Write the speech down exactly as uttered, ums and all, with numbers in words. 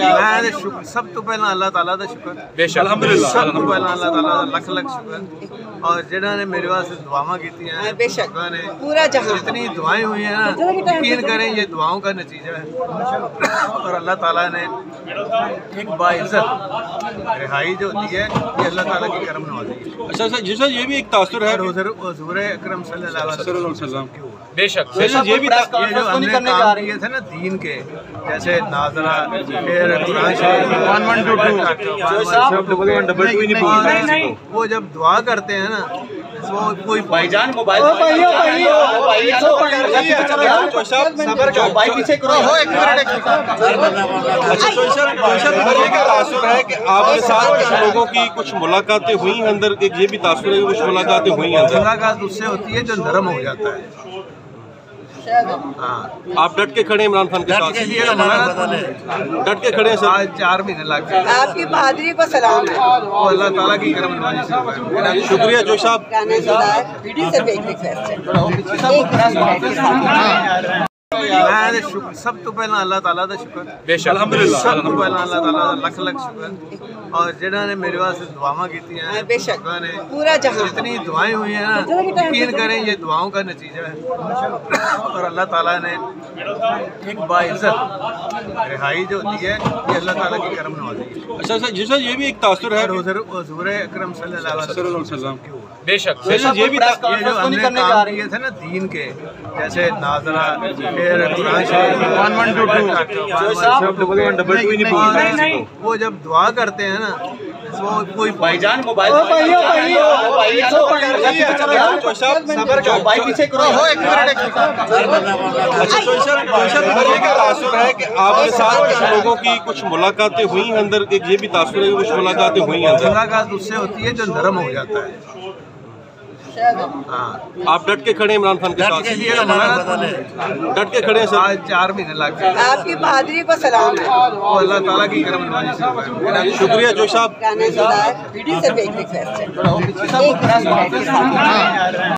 मैं सब तो पहला अल्लाह ताला दा शुक्र बेशक अल्हम्दुलिल्लाह सब तो पहला अल्लाह ताला दा लख लख शुक्र और जिन्हां ने मेरे वास्ते दुआवां कीतियां हैं बेशक पूरा जहां जितनी दुआएं हुई हैं ना यकीन करें ये दुआओं का नतीजा है और अल्लाह ताला ने एक बाइज़्ज़त रिहाई जो दी है ये अल्लाह ताला की करम नवाजी है। अच्छा सर जी सर ये भी एक तासुर है हुज़ूर अकरम सल्लल्लाहु अलैहि वसल्लम की बेशक ये भी करने जा रही थे ना दीन के जैसे नाजरा फिर वो जब दुआ करते हैं ना वो कोई भाईजान मोबाइल आपके साथ लोगों की कुछ मुलाकातें हुई हैं अंदर ये भी तासुर है कुछ मुलाकातें हुई हैं। मुलाकात उससे होती है जो नरम हो जाता है। आप डट के खड़े इमरान खान के साथ डट के खड़े आज चार महीने लग गए। आपकी बहादुरी को सलाम है और अल्लाह ताला की करम नवाजी। शुक्रिया जोश साहब। मैं सब तो पहला अल्लाह ताला दा शुक्र बेशक अल्हम्दुलिल्लाह सब तो पहला अल्लाह ताला दा लख लख शुक्र और जिन्हां ने मेरे वास्ते दुआवां कीतियां हैं बेशक पूरा जहां जितनी दुआएं हुई हैं ना यकीन करें ये दुआओं का नतीजा है और अल्लाह ताला ने एक बाइज़्ज़त रिहाई जो दी है ये अल्लाह ताला की करम नवाजी है। अच्छा सर जी सर ये भी एक तासुर है हुज़ूर अकरम सल्लल्लाहु अलैहि वसल्लम की बेशक ये भी करने जा रही थे ना दीन के जैसे नाजरा फिर वो जब दुआ करते हैं ना वो कोई भाईजान मोबाइल है कि आपके साथ लोगों की कुछ मुलाकातें हुई हैं अंदर ये भी तासुर है कुछ मुलाकातें हुई हैं। मुलाकात उससे होती है जो नरम हो जाता है। आप डट के खड़े इमरान खान के साथ डट के खड़े आज चार महीने लग गए। आपकी बहादुरी को सलाम है और अल्लाह ताला की करम नवाजी। शुक्रिया जोश साहब।